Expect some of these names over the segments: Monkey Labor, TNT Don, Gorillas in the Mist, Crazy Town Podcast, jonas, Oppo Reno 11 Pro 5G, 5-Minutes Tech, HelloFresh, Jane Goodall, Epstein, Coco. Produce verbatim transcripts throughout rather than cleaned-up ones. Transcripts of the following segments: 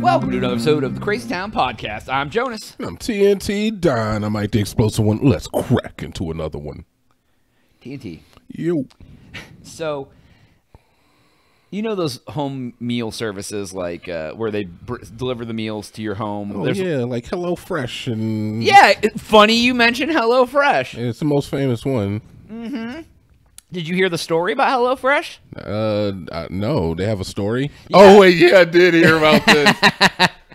Welcome to another episode of the Crazy Town Podcast. I'm Jonas. I'm T N T Don. I'm like the explosive one. Let's crack into another one. T N T. You. So, you know those home meal services, like uh, where they br deliver the meals to your home? Oh, There's yeah, like HelloFresh and... Yeah, it, funny you mentioned HelloFresh. It's the most famous one. Mm-hmm. Did you hear the story about HelloFresh? Uh, uh, no, they have a story. Yeah. Oh wait, yeah, I did hear about this.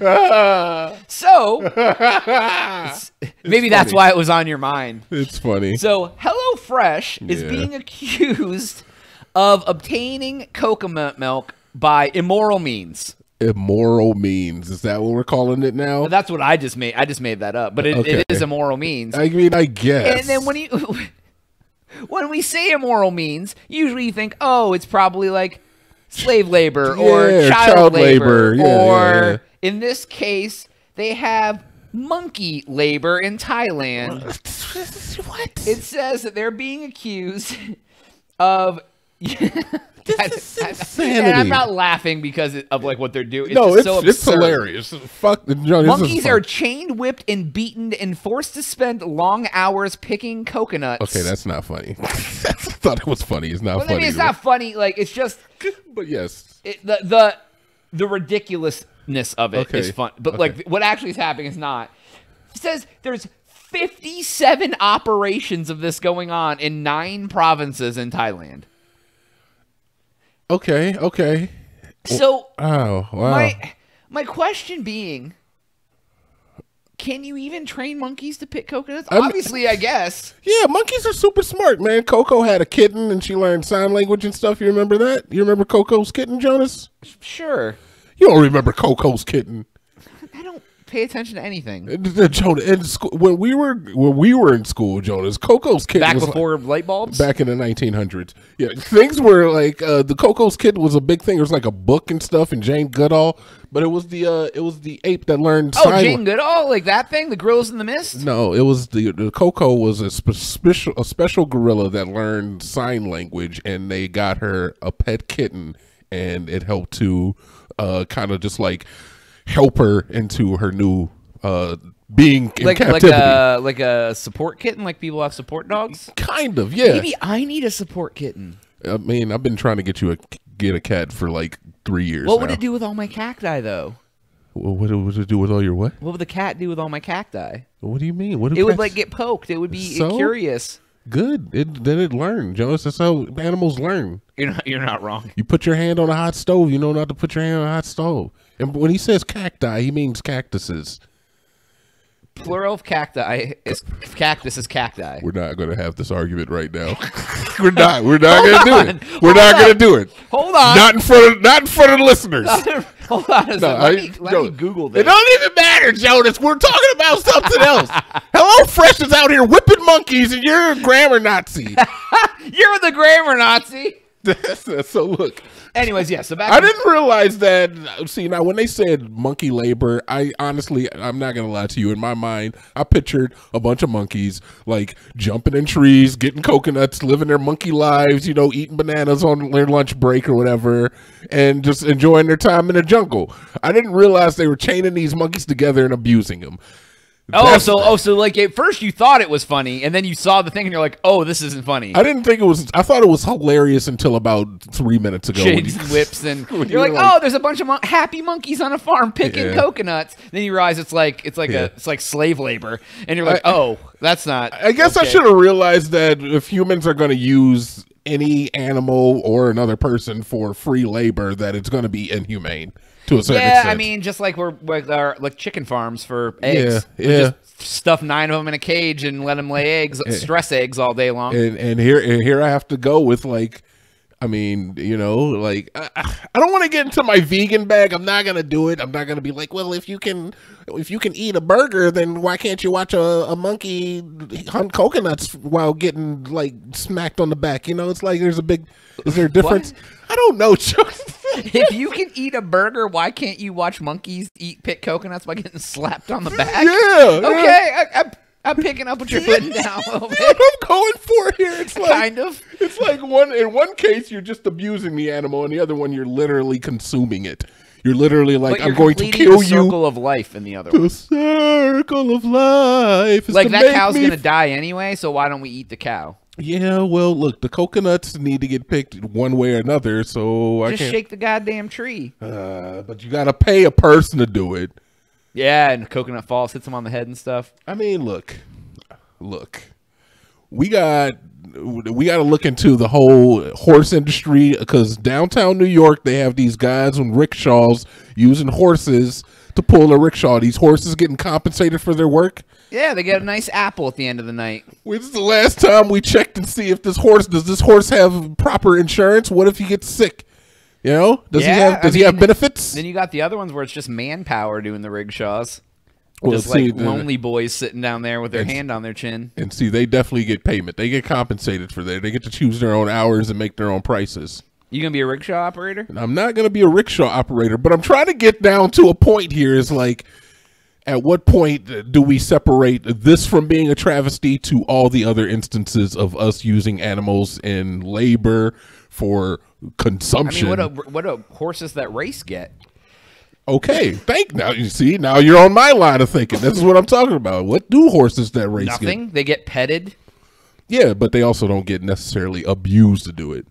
ah. So maybe funny. That's why it was on your mind. It's funny. So HelloFresh yeah. is being accused of obtaining coconut milk by immoral means. Immoral means, is that what we're calling it now? That's what I just made. I just made that up, but it, okay. it is immoral means. I mean, I guess. And then when you. When we say immoral means, usually you think, oh, it's probably like slave labor or yeah, child, child labor. labor. Yeah, or yeah, yeah. in this case, they have monkey labor in Thailand. What? What? It says that they're being accused of... This is insanity. And I'm not laughing because of like what they're doing. It's no, it's, so it's hilarious. Fuck, no, monkeys are chained, whipped, and beaten, and forced to spend long hours picking coconuts. Okay, that's not funny. I thought it was funny. It's not well, funny. I mean, it's either. not funny. Like it's just. But yes, it, the the the ridiculousness of it okay. is fun. But okay. like what actually is happening is not. It says there's fifty-seven operations of this going on in nine provinces in Thailand. Okay, okay. So, oh, wow. my, my question being, can you even train monkeys to pick coconuts? I'm, Obviously, I guess. Yeah, monkeys are super smart, man. Coco had a kitten, and she learned sign language and stuff. You remember that? You remember Coco's kitten, Jonas? Sure. You don't remember Coco's kitten. I don't pay attention to anything. Jonas, in school, when we were when we were in school, Jonas, Coco's kitten back was before like, light bulbs. Back in the nineteen hundreds, yeah, things were like uh, the Coco's kitten was a big thing. It was like a book and stuff, and Jane Goodall. But it was the uh, it was the ape that learned. Oh, sign Jane Goodall, like that thing, the Gorillas in the Mist. No, it was the, the Coco was a spe special a special gorilla that learned sign language, and they got her a pet kitten, and it helped to uh, kind of just like. help her into her new uh being in like captivity. like a like a support kitten, like people have support dogs, kind of. Yeah, maybe I need a support kitten. I mean, I've been trying to get you a get a cat for like three years. What now. would it do with all my cacti, though? What would it do with all your what? What would the cat do with all my cacti? What do you mean? What do it cats... would like get poked? It would be so curious. Good. It, then it learned, Jonas. That's how animals learn. You're not, you're not wrong. You put your hand on a hot stove. You know not to put your hand on a hot stove. And when he says cacti, he means cactuses. Plural of cacti is cactus is cacti. We're not going to have this argument right now. We're not. We're not going to do it. We're Hold not going to do it. Hold on. Not in front of not in front of the listeners. Hold on. A no, let I, me, let me Google this. It don't even matter, Jonas. We're talking about something else. HelloFresh is out here whipping monkeys, and you're a grammar Nazi. You're the grammar Nazi. So look. Anyways, yeah. So back. I didn't realize that. See, now when they said monkey labor, I honestly, I'm not gonna lie to you. In my mind, I pictured a bunch of monkeys like jumping in trees, getting coconuts, living their monkey lives. You know, eating bananas on their lunch break or whatever, and just enjoying their time in the jungle. I didn't realize they were chaining these monkeys together and abusing them. Oh, That's, so oh, so like at first you thought it was funny, and then you saw the thing, and you're like, "Oh, this isn't funny." I didn't think it was. I thought it was hilarious until about three minutes ago. Shades when you, whips, and you're, you're like, like, "Oh, there's a bunch of mon happy monkeys on a farm picking yeah. coconuts." Then you realize it's like it's like yeah. a it's like slave labor, and you're like, I, "Oh, that's not." I guess okay. I should have realized that if humans are going to use any animal or another person for free labor, that it's going to be inhumane. To a certain yeah, extent. I mean, just like we're like our like chicken farms for eggs. Yeah, we yeah. Just stuff nine of them in a cage and let them lay eggs, and, stress eggs all day long. And, and here, and here I have to go with like, I mean, you know, like I, I don't want to get into my vegan bag. I'm not gonna do it. I'm not gonna be like, well, if you can, if you can eat a burger, then why can't you watch a, a monkey hunt coconuts while getting like smacked on the back? You know, it's like there's a big. Is there a difference? What? I don't know. If you can eat a burger, why can't you watch monkeys eat pick coconuts by getting slapped on the back? Yeah. Okay. Yeah. I, I, I'm picking up what you're putting down a little bit. That's what I'm going for here. It's like, kind of. It's like one in one case you're just abusing the animal, and the other one you're literally consuming it. You're literally like, you're I'm going to kill the you. The circle of life in the other the one. The circle of life. Is like, to that make cow's going to die anyway, so why don't we eat the cow? Yeah, well, look, the coconuts need to get picked one way or another, so just I can't. Shake the goddamn tree. Uh, but you got to pay a person to do it. Yeah, and coconut falls, hits him on the head and stuff. I mean, look, look, we got... we got to look into the whole horse industry, because downtown New York, they have these guys on rickshaws using horses to pull a rickshaw. These horses getting compensated for their work. Yeah, they get a nice apple at the end of the night. Which is the last time we checked to see if this horse, does this horse have proper insurance? What if he gets sick? You know, does yeah, he have, does I mean, he have benefits? Then you got the other ones where it's just manpower doing the rickshaws. Well, just see, like lonely boys sitting down there with their and, hand on their chin. And see, they definitely get payment. They get compensated for that. They get to choose their own hours and make their own prices. You going to be a rickshaw operator? And I'm not going to be a rickshaw operator, but I'm trying to get down to a point here. Is like, at what point do we separate this from being a travesty to all the other instances of us using animals in labor for consumption? I mean, what do what do horses that race get? Okay, thank now you see now you're on my line of thinking. This is what I'm talking about. What do horses that race Nothing. get? Nothing. They get petted. Yeah, but they also don't get necessarily abused to do it.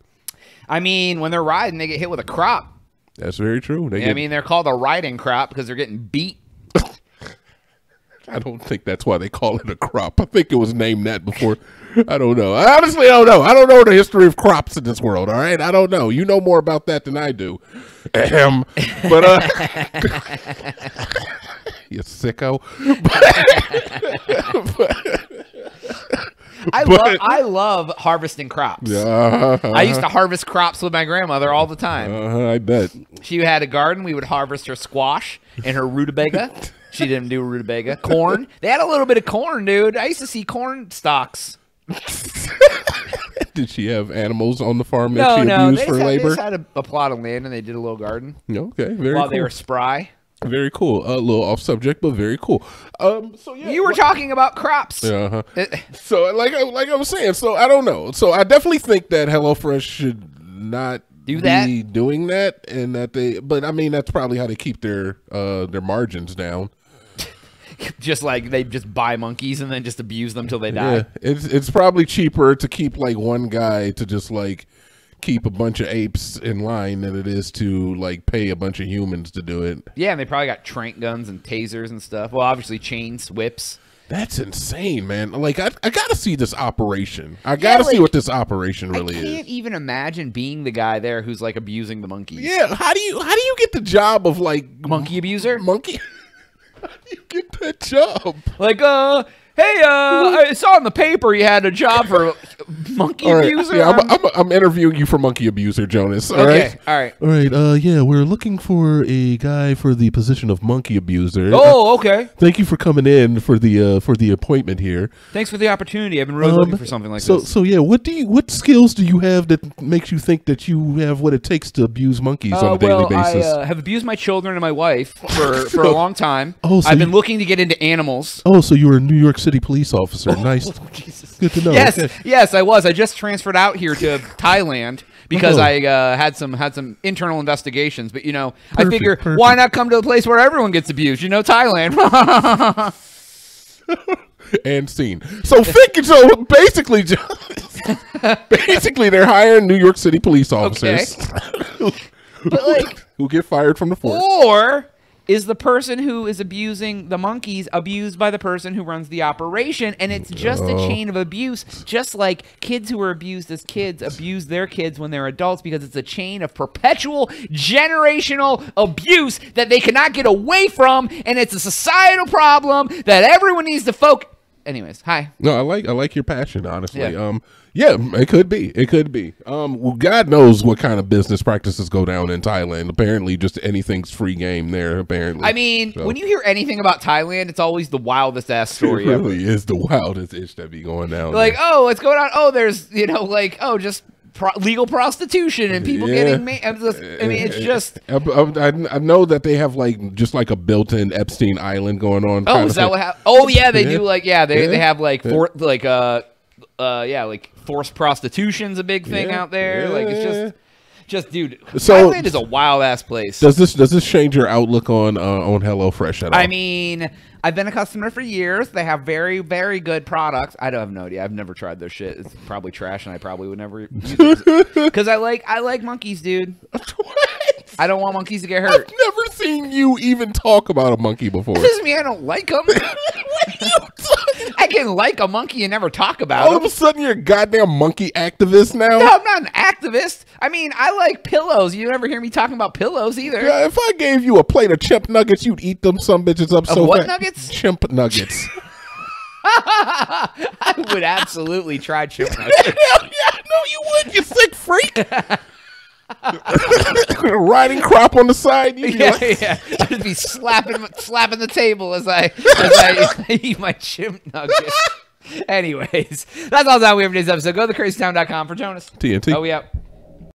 I mean, when they're riding, they get hit with a crop. That's very true. They yeah, get... I mean, they're called a riding crop because they're getting beat. I don't think that's why they call it a crop. I think it was named that before. I don't know. I honestly don't know. I don't know the history of crops in this world, all right? I don't know. You know more about that than I do. Ahem. But, uh... you sicko. but, I, but, love, I love harvesting crops. Uh, I used to harvest crops with my grandmother all the time. Uh, I bet. She had a garden. We would harvest her squash and her rutabaga. She didn't do rutabaga. Corn. They had a little bit of corn, dude. I used to see corn stalks. Did she have animals on the farm that no, she no, abused they for had, labor? They just had a, a plot of land, and they did a little garden. Okay, very cool. While they were spry. Very cool. A little off subject, but very cool. Um, so yeah, you were talking about crops. Uh-huh. So like, like I was saying, so I don't know. So I definitely think that HelloFresh should not do that. be doing that, and that they. But I mean, that's probably how they keep their uh, their margins down. Just like they just buy monkeys and then just abuse them till they die. Yeah, it's it's probably cheaper to keep like one guy to just like keep a bunch of apes in line than it is to like pay a bunch of humans to do it. Yeah, and they probably got trank guns and tasers and stuff. Well, obviously chains, whips. That's insane, man. Like I I gotta see this operation. I gotta yeah, like, see what this operation really is. I can't is. even imagine being the guy there who's like abusing the monkeys. Yeah, how do you how do you get the job of like monkey abuser? Monkey You get that job. Like, uh, hey, uh, I saw in the paper you had a job for monkey right, abuser. Yeah, I'm, I'm, I'm interviewing you for monkey abuser, Jonas. All okay, right, all right, all right. Uh, yeah, we're looking for a guy for the position of monkey abuser. Oh, okay. I, thank you for coming in for the uh, for the appointment here. Thanks for the opportunity. I've been really um, looking for something like so, this. So, so yeah, what do you, what skills do you have that makes you think that you have what it takes to abuse monkeys uh, on a well, daily basis? I uh, have abused my children and my wife for for a long time. Oh, so I've been you, looking to get into animals. Oh, so you were a New York City police officer. Oh, nice. Oh, Jesus. Good to know. Yes, okay. Yes, I was. I just transferred out here to Thailand because oh. I uh, had some had some internal investigations. But, you know, perfect, I figure perfect. why not come to a place where everyone gets abused? You know, Thailand. And scene. So, thinking, so basically, just, basically they're hiring New York City police officers okay. who, but like, who get fired from the force. Or... is the person who is abusing the monkeys abused by the person who runs the operation, and it's just a chain of abuse, just like kids who are abused as kids abuse their kids when they're adults, because it's a chain of perpetual generational abuse that they cannot get away from, and it's a societal problem that everyone needs to focus. Anyways, hi. No, I like I like your passion, honestly. Yeah. Um, yeah, it could be. It could be. Um, well, God knows what kind of business practices go down in Thailand. Apparently, just anything's free game there, apparently. I mean, so. when you hear anything about Thailand, it's always the wildest-ass story. It really ever. is the wildest ish that be going down. Like, there. oh, what's going on? Oh, there's, you know, like, oh, just pro legal prostitution and people yeah. getting made. I mean, it's just. I, I, I know that they have like just like a built-in Epstein Island going on. Oh, is that what happened? Oh yeah, they yeah. do. Like yeah, they yeah. they have like for yeah. like uh uh yeah like forced prostitution's a big thing yeah. out there. Yeah. Like it's just. Just dude, so, Thailand is a wild ass place. Does this does this change your outlook on uh, on HelloFresh at all? I mean, I've been a customer for years. They have very very good products. I don't have no idea. I've never tried their shit. It's probably trash, and I probably would never use it because I like I like monkeys, dude. What? I don't want monkeys to get hurt. I've never seen you even talk about a monkey before. That doesn't mean I don't like them. What are you talking about? I can like a monkey and never talk about it. All of a sudden, you're a goddamn monkey activist now. No, I'm not an activist. I mean, I like pillows. You never hear me talking about pillows either. Yeah, if I gave you a plate of chimp nuggets, you'd eat them some bitches up. Of so what fat. Nuggets? Chimp nuggets. I would absolutely try chimp nuggets. Hell yeah, no, you would. You sick freak. Riding crop on the side, you'd be yeah, like yeah. I'd be slapping, slapping the table as I, as I, I eat my chimp nuggets. Anyways, that's all that we have for today's episode. Go to the crazy town dot com for Jonas T N T. Oh, we out.